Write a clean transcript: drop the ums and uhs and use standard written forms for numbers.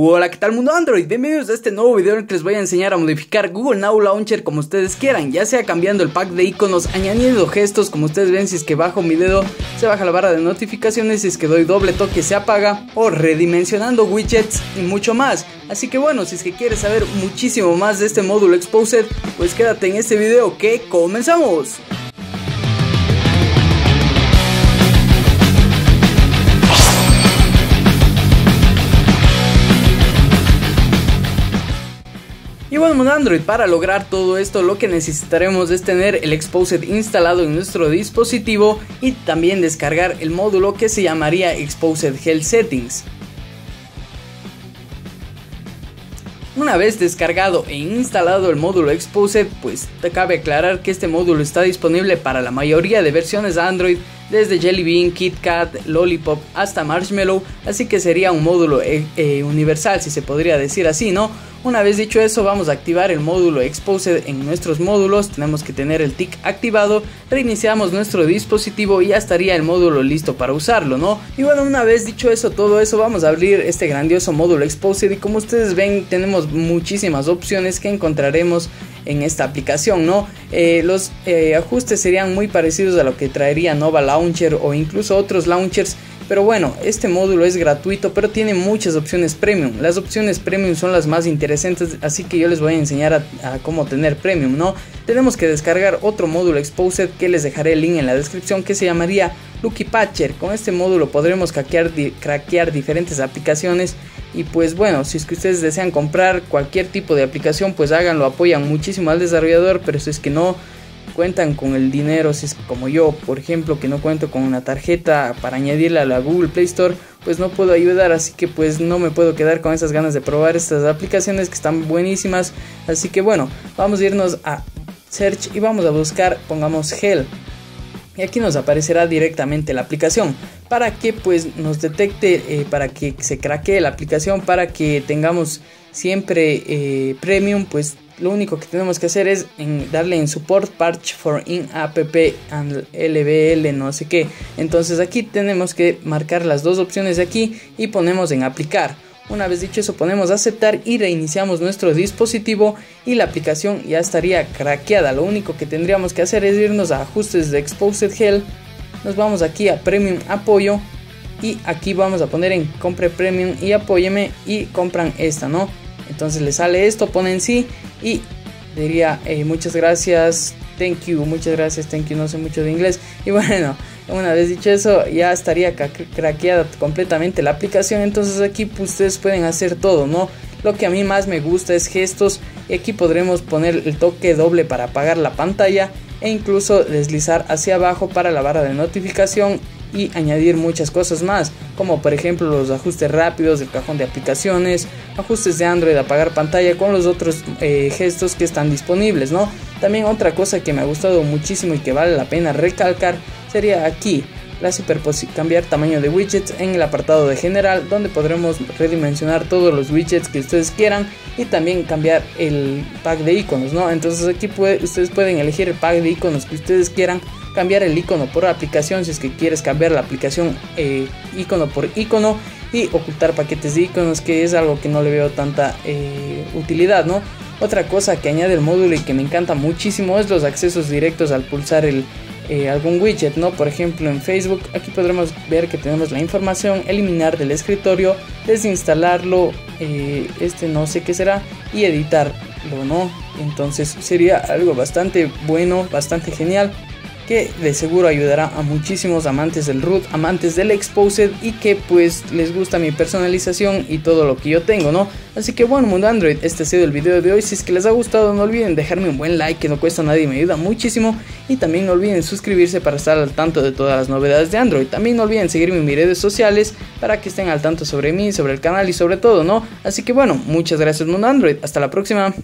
Hola, ¿qué tal mundo Android? Bienvenidos a este nuevo video en el que les voy a enseñar a modificar Google Now Launcher como ustedes quieran, ya sea cambiando el pack de iconos, añadiendo gestos, como ustedes ven, si es que bajo mi dedo se baja la barra de notificaciones, si es que doy doble toque se apaga, o redimensionando widgets y mucho más. Así que bueno, si es que quieres saber muchísimo más de este módulo Xposed, pues quédate en este video que comenzamos. Y bueno, Android, para lograr todo esto lo que necesitaremos es tener el Xposed instalado en nuestro dispositivo y también descargar el módulo que se llamaría Xposed Health Settings. Una vez descargado e instalado el módulo Xposed, pues te cabe aclarar que este módulo está disponible para la mayoría de versiones de Android, desde Jelly Bean, Kit Kat, Lollipop hasta Marshmallow, así que sería un módulo universal, si se podría decir así, ¿no? Una vez dicho eso, vamos a activar el módulo Xposed en nuestros módulos, tenemos que tener el tick activado, reiniciamos nuestro dispositivo y ya estaría el módulo listo para usarlo, ¿no? Y bueno, una vez dicho eso, todo eso, vamos a abrir este grandioso módulo Xposed y como ustedes ven, tenemos muchísimas opciones que encontraremos en esta aplicación, ¿no? Los ajustes serían muy parecidos a lo que traería Nova Launcher o incluso otros launchers, pero bueno, este módulo es gratuito, pero tiene muchas opciones premium. Las opciones premium son las más interesantes, así que yo les voy a enseñar a cómo tener premium, ¿no? Tenemos que descargar otro módulo Xposed que les dejaré el link en la descripción, que se llamaría Lucky Patcher. Con este módulo podremos craquear diferentes aplicaciones. Y pues bueno, si es que ustedes desean comprar cualquier tipo de aplicación, pues háganlo, apoyan muchísimo al desarrollador, pero si es que no cuentan con el dinero, si es como yo, por ejemplo, que no cuento con una tarjeta para añadirla a la Google Play Store, pues no puedo ayudar, así que pues no me puedo quedar con esas ganas de probar estas aplicaciones que están buenísimas. Así que bueno, vamos a irnos a Search y vamos a buscar, pongamos Gel. Y aquí nos aparecerá directamente la aplicación para que pues nos detecte, para que se craquee la aplicación, para que tengamos siempre premium. Pues lo único que tenemos que hacer es darle en support patch for in app and lbl no sé qué. Entonces aquí tenemos que marcar las dos opciones de aquí y ponemos en aplicar. Una vez dicho eso, ponemos aceptar y reiniciamos nuestro dispositivo y la aplicación ya estaría craqueada. Lo único que tendríamos que hacer es irnos a ajustes de Xposed Health, nos vamos aquí a Premium Apoyo y aquí vamos a poner en compre Premium y apóyeme y compran esta, ¿no? Entonces le sale esto, ponen sí y diría muchas gracias, thank you, muchas gracias, thank you, no sé mucho de inglés. Y bueno, una vez dicho eso, ya estaría craqueada completamente la aplicación. Entonces aquí pues, ustedes pueden hacer todo, ¿no? Lo que a mí más me gusta es gestos, y aquí podremos poner el toque doble para apagar la pantalla e incluso deslizar hacia abajo para la barra de notificación y añadir muchas cosas más, como por ejemplo los ajustes rápidos del cajón de aplicaciones, ajustes de Android, apagar pantalla, con los otros gestos que están disponibles, ¿no? También otra cosa que me ha gustado muchísimo y que vale la pena recalcar sería aquí la superposición, cambiar tamaño de widgets en el apartado de general, donde podremos redimensionar todos los widgets que ustedes quieran y también cambiar el pack de iconos, ¿no? Entonces aquí ustedes pueden elegir el pack de iconos que ustedes quieran, cambiar el icono por aplicación si es que quieres cambiar la aplicación icono por icono, y ocultar paquetes de iconos, que es algo que no le veo tanta utilidad, ¿no? Otra cosa que añade el módulo y que me encanta muchísimo es los accesos directos al pulsar algún widget, ¿no? Por ejemplo, en Facebook aquí podremos ver que tenemos la información, eliminar del escritorio, desinstalarlo, no sé qué será, y editarlo, ¿no? Entonces sería algo bastante bueno, bastante genial, que de seguro ayudará a muchísimos amantes del root, amantes del Xposed, y que pues les gusta mi personalización y todo lo que yo tengo, ¿no? Así que bueno, mundo Android, este ha sido el video de hoy. Si es que les ha gustado, no olviden dejarme un buen like, que no cuesta nada y me ayuda muchísimo. Y también no olviden suscribirse para estar al tanto de todas las novedades de Android. También no olviden seguirme en mis redes sociales para que estén al tanto sobre mí, sobre el canal y sobre todo, ¿no? Así que bueno, muchas gracias mundo Android, hasta la próxima.